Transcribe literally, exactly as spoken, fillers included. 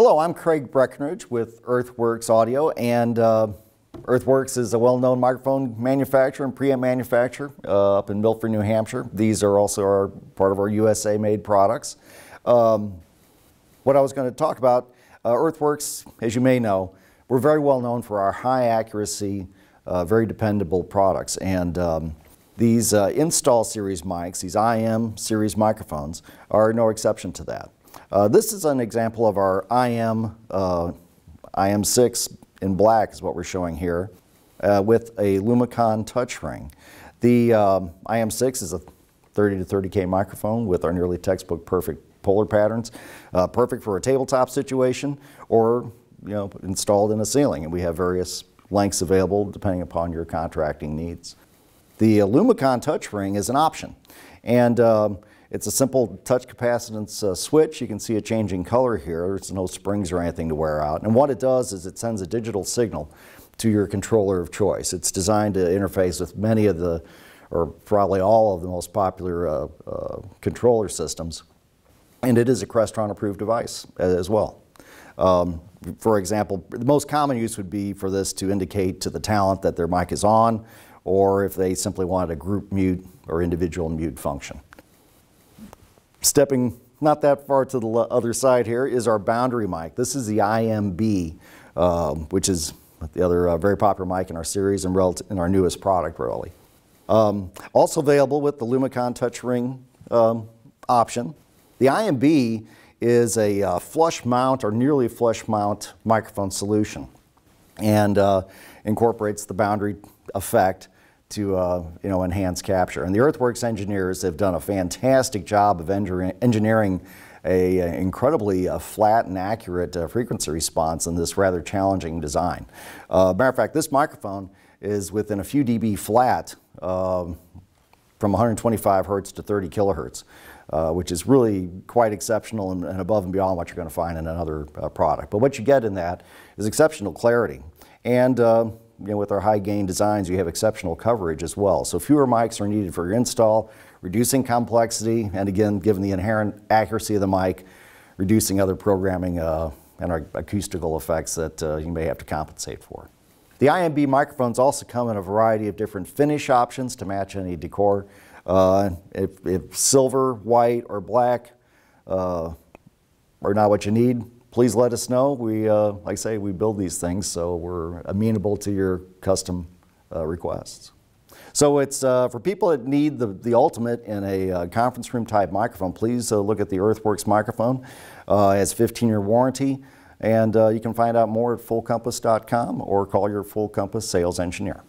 Hello, I'm Craig Breckenridge with Earthworks Audio, and uh, Earthworks is a well-known microphone manufacturer and preamp manufacturer uh, up in Milford, New Hampshire. These are also our, part of our U S A-made products. Um, what I was going to talk about, uh, Earthworks, as you may know, we're very well known for our high accuracy, uh, very dependable products. And um, these uh, install series mics, these I M series microphones, are no exception to that. Uh, this is an example of our I M, uh, I M six in black is what we're showing here, uh, with a LumiComm Touch Ring. The um, I M six is a thirty to thirty K microphone with our nearly textbook perfect polar patterns, uh, perfect for a tabletop situation or, you know, installed in a ceiling, and we have various lengths available depending upon your contracting needs. The uh, LumiComm Touch Ring is an option, and um, it's a simple touch capacitance uh, switch. You can see a changing color here. There's no springs or anything to wear out. And what it does is it sends a digital signal to your controller of choice. It's designed to interface with many of the, or probably all of the most popular uh, uh, controller systems. And it is a Crestron approved device as well. Um, for example, the most common use would be for this to indicate to the talent that their mic is on, or if they simply wanted a group mute or individual mute function. Stepping not that far to the other side here is our boundary mic. This is the I M B, um, which is the other uh, very popular mic in our series and in our newest product, really. Um, also available with the LumiComm Touch Ring um, option. The I M B is a uh, flush mount or nearly flush mount microphone solution, and uh, incorporates the boundary effect to uh, you know, enhance capture. And the Earthworks engineers have done a fantastic job of engineering a, a incredibly uh, flat and accurate uh, frequency response in this rather challenging design. Uh, matter of fact, this microphone is within a few dB flat um, from one twenty-five hertz to thirty kilohertz, uh, which is really quite exceptional and, and above and beyond what you're going to find in another uh, product. But what you get in that is exceptional clarity. And uh, You know, with our high gain designs, you have exceptional coverage as well. So fewer mics are needed for your install, reducing complexity, and again, given the inherent accuracy of the mic, reducing other programming uh, and our acoustical effects that uh, you may have to compensate for. The I M B microphones also come in a variety of different finish options to match any decor. Uh, if, if silver, white, or black uh, are not what you need, please let us know. We, uh, like I say, we build these things, so we're amenable to your custom uh, requests. So it's uh, for people that need the, the ultimate in a uh, conference room type microphone, please uh, look at the Earthworks microphone. Uh, it has fifteen year warranty, and uh, you can find out more at full compass dot com or call your Full Compass sales engineer.